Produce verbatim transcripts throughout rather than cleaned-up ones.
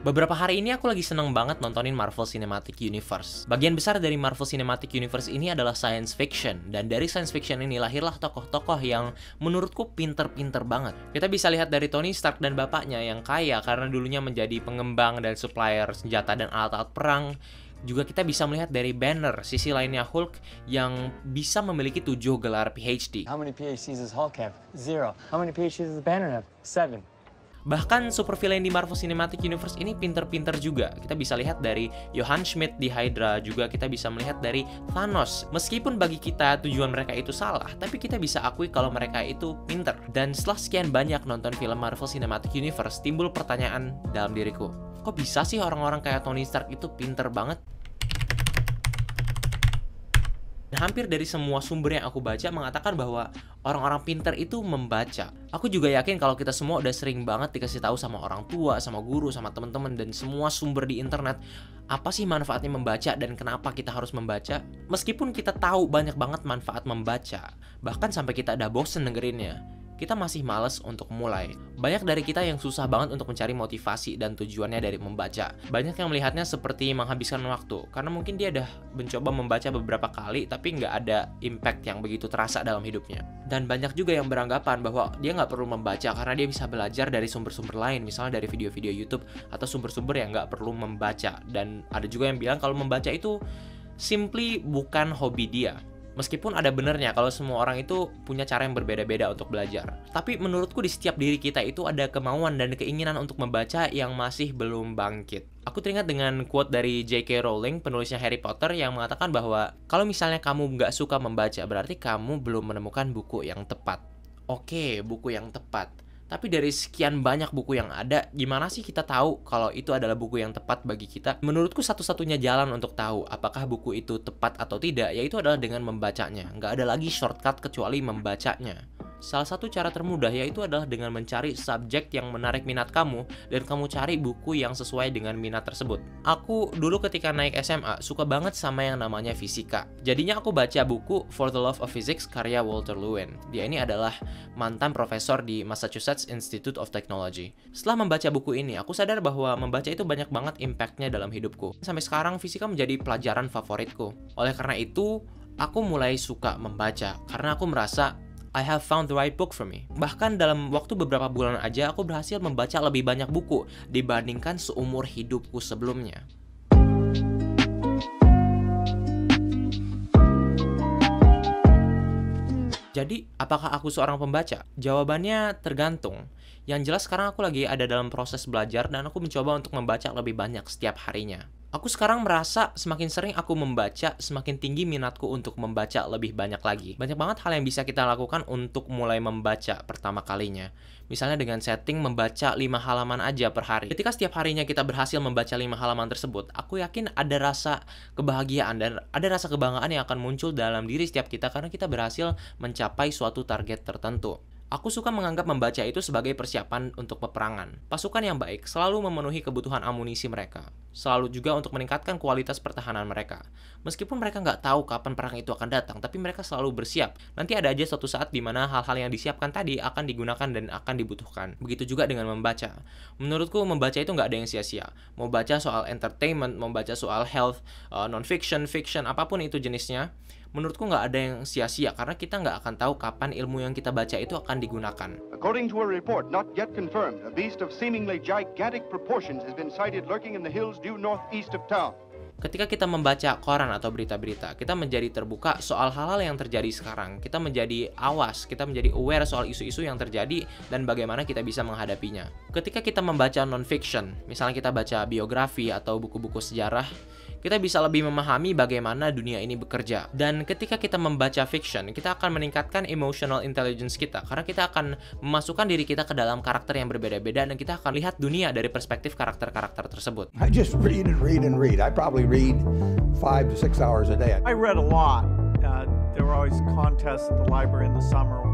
Beberapa hari ini aku lagi seneng banget nontonin Marvel Cinematic Universe. Bagian besar dari Marvel Cinematic Universe ini adalah science fiction, dan dari science fiction ini lahirlah tokoh-tokoh yang menurutku pinter-pinter banget. Kita bisa lihat dari Tony Stark dan bapaknya yang kaya karena dulunya menjadi pengembang dan supplier senjata dan alat-alat perang. Juga kita bisa melihat dari Banner, sisi lainnya Hulk yang bisa memiliki tujuh gelar P H D. How many P H Ds does Hulk have? Zero. How many P H Ds does Banner have? Seven. Bahkan supervillain di Marvel Cinematic Universe ini pinter-pinter juga. Kita bisa lihat dari Johann Schmidt di Hydra, juga kita bisa melihat dari Thanos. Meskipun bagi kita tujuan mereka itu salah, tapi kita bisa akui kalau mereka itu pinter. Dan setelah sekian banyak nonton film Marvel Cinematic Universe, timbul pertanyaan dalam diriku, kok bisa sih orang-orang kayak Tony Stark itu pinter banget? Nah, hampir dari semua sumber yang aku baca mengatakan bahwa orang-orang pinter itu membaca. Aku juga yakin kalau kita semua udah sering banget dikasih tahu sama orang tua, sama guru, sama teman-teman, dan semua sumber di internet, apa sih manfaatnya membaca dan kenapa kita harus membaca? Meskipun kita tahu banyak banget manfaat membaca, bahkan sampai kita udah bosen dengerinnya, kita masih males untuk mulai. Banyak dari kita yang susah banget untuk mencari motivasi dan tujuannya dari membaca. Banyak yang melihatnya seperti menghabiskan waktu, karena mungkin dia udah mencoba membaca beberapa kali, tapi nggak ada impact yang begitu terasa dalam hidupnya. Dan banyak juga yang beranggapan bahwa dia nggak perlu membaca, karena dia bisa belajar dari sumber-sumber lain, misalnya dari video-video YouTube, atau sumber-sumber yang nggak perlu membaca. Dan ada juga yang bilang kalau membaca itu simply bukan hobi dia. Meskipun ada benernya kalau semua orang itu punya cara yang berbeda-beda untuk belajar. Tapi menurutku di setiap diri kita itu ada kemauan dan keinginan untuk membaca yang masih belum bangkit. Aku teringat dengan quote dari J K Rowling, penulisnya Harry Potter, yang mengatakan bahwa kalau misalnya kamu nggak suka membaca, berarti kamu belum menemukan buku yang tepat. Oke, buku yang tepat. Tapi dari sekian banyak buku yang ada, gimana sih kita tahu kalau itu adalah buku yang tepat bagi kita? Menurutku satu-satunya jalan untuk tahu apakah buku itu tepat atau tidak, yaitu adalah dengan membacanya. Nggak ada lagi shortcut kecuali membacanya. Salah satu cara termudah yaitu adalah dengan mencari subjek yang menarik minat kamu, dan kamu cari buku yang sesuai dengan minat tersebut. Aku dulu ketika naik S M A suka banget sama yang namanya fisika. Jadinya aku baca buku For the Love of Physics karya Walter Lewin. Dia ini adalah mantan profesor di Massachusetts Institute of Technology. Setelah membaca buku ini, aku sadar bahwa membaca itu banyak banget impactnya dalam hidupku. Sampai sekarang fisika menjadi pelajaran favoritku. Oleh karena itu, aku mulai suka membaca karena aku merasa I have found the right book for me. Bahkan dalam waktu beberapa bulan aja, aku berhasil membaca lebih banyak buku dibandingkan seumur hidupku sebelumnya. Jadi, apakah aku seorang pembaca? Jawabannya tergantung. Yang jelas sekarang aku lagi ada dalam proses belajar dan aku mencoba untuk membaca lebih banyak setiap harinya. Aku sekarang merasa semakin sering aku membaca, semakin tinggi minatku untuk membaca lebih banyak lagi. Banyak banget hal yang bisa kita lakukan untuk mulai membaca pertama kalinya. Misalnya dengan setting membaca lima halaman aja per hari. Ketika setiap harinya kita berhasil membaca lima halaman tersebut, aku yakin ada rasa kebahagiaan dan ada rasa kebanggaan yang akan muncul dalam diri setiap kita karena kita berhasil mencapai suatu target tertentu. Aku suka menganggap membaca itu sebagai persiapan untuk peperangan. Pasukan yang baik selalu memenuhi kebutuhan amunisi mereka, selalu juga untuk meningkatkan kualitas pertahanan mereka. Meskipun mereka nggak tahu kapan perang itu akan datang, tapi mereka selalu bersiap. Nanti ada aja suatu saat di mana hal-hal yang disiapkan tadi akan digunakan dan akan dibutuhkan. Begitu juga dengan membaca. Menurutku membaca itu nggak ada yang sia-sia. Mau baca soal entertainment, mau baca soal health, non-fiction, fiction, apapun itu jenisnya, menurutku nggak ada yang sia-sia karena kita nggak akan tahu kapan ilmu yang kita baca itu akan digunakan. According to a report not yet confirmed, a beast of seemingly gigantic proportions has been sighted lurking in the hills due northeast of town. Ketika kita membaca koran atau berita-berita, kita menjadi terbuka soal hal-hal yang terjadi sekarang. Kita menjadi awas, kita menjadi aware soal isu-isu yang terjadi dan bagaimana kita bisa menghadapinya. Ketika kita membaca non-fiction, misalnya kita baca biografi atau buku-buku sejarah, kita bisa lebih memahami bagaimana dunia ini bekerja. Dan ketika kita membaca fiction, kita akan meningkatkan emotional intelligence kita, karena kita akan memasukkan diri kita ke dalam karakter yang berbeda-beda dan kita akan lihat dunia dari perspektif karakter-karakter tersebut. I just read and read and read. I probably read five to six hours a day. I read a lot. Uh, there were always contests at the library in the summer.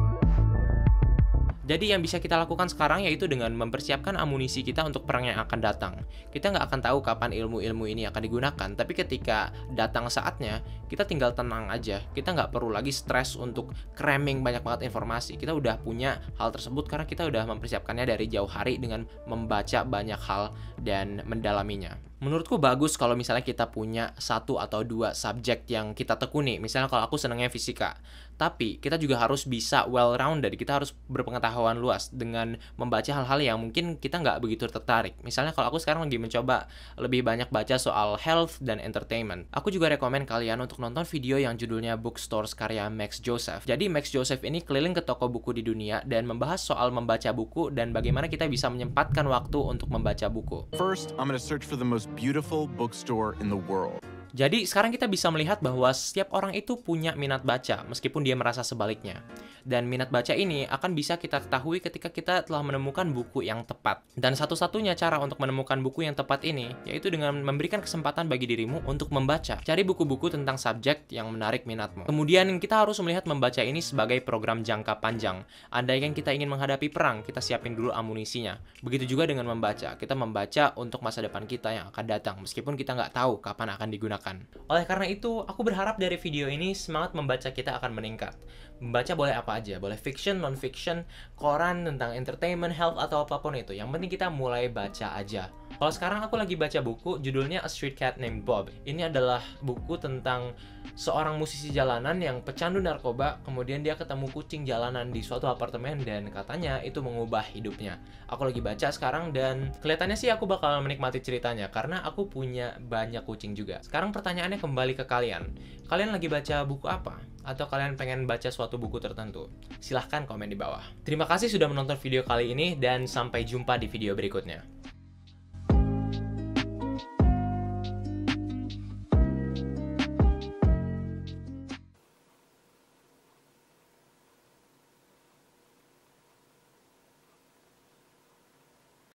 Jadi yang bisa kita lakukan sekarang yaitu dengan mempersiapkan amunisi kita untuk perang yang akan datang. Kita nggak akan tahu kapan ilmu-ilmu ini akan digunakan, tapi ketika datang saatnya, kita tinggal tenang aja. Kita nggak perlu lagi stres untuk cramming banyak banget informasi. Kita udah punya hal tersebut karena kita udah mempersiapkannya dari jauh hari dengan membaca banyak hal dan mendalaminya. Menurutku bagus kalau misalnya kita punya satu atau dua subjek yang kita tekuni. Misalnya kalau aku senangnya fisika. Tapi kita juga harus bisa well-rounded. Kita harus berpengetahuan luas dengan membaca hal-hal yang mungkin kita nggak begitu tertarik. Misalnya kalau aku sekarang lagi mencoba lebih banyak baca soal health dan entertainment. Aku juga rekomen kalian untuk nonton video yang judulnya Bookstores karya Max Joseph. Jadi Max Joseph ini keliling ke toko buku di dunia dan membahas soal membaca buku dan bagaimana kita bisa menyempatkan waktu untuk membaca buku. First, I'm gonna search for the most beautiful bookstore in the world. Jadi sekarang kita bisa melihat bahwa setiap orang itu punya minat baca meskipun dia merasa sebaliknya. Dan minat baca ini akan bisa kita ketahui ketika kita telah menemukan buku yang tepat. Dan satu-satunya cara untuk menemukan buku yang tepat ini yaitu dengan memberikan kesempatan bagi dirimu untuk membaca. Cari buku-buku tentang subjek yang menarik minatmu. Kemudian kita harus melihat membaca ini sebagai program jangka panjang. Andaikan kita ingin menghadapi perang, kita siapin dulu amunisinya. Begitu juga dengan membaca. Kita membaca untuk masa depan kita yang akan datang meskipun kita nggak tahu kapan akan digunakan. Oleh karena itu, aku berharap dari video ini semangat membaca kita akan meningkat. Membaca boleh apa aja, boleh fiction, non-fiction, koran, tentang entertainment, health, atau apapun itu. Yang penting kita mulai baca aja. Kalau sekarang aku lagi baca buku, judulnya A Street Cat Named Bob. Ini adalah buku tentang seorang musisi jalanan yang pecandu narkoba, kemudian dia ketemu kucing jalanan di suatu apartemen dan katanya itu mengubah hidupnya. Aku lagi baca sekarang dan kelihatannya sih aku bakal menikmati ceritanya karena aku punya banyak kucing juga. Sekarang pertanyaannya kembali ke kalian. Kalian lagi baca buku apa? Atau kalian pengen baca suatu buku tertentu? Silahkan komen di bawah. Terima kasih sudah menonton video kali ini dan sampai jumpa di video berikutnya.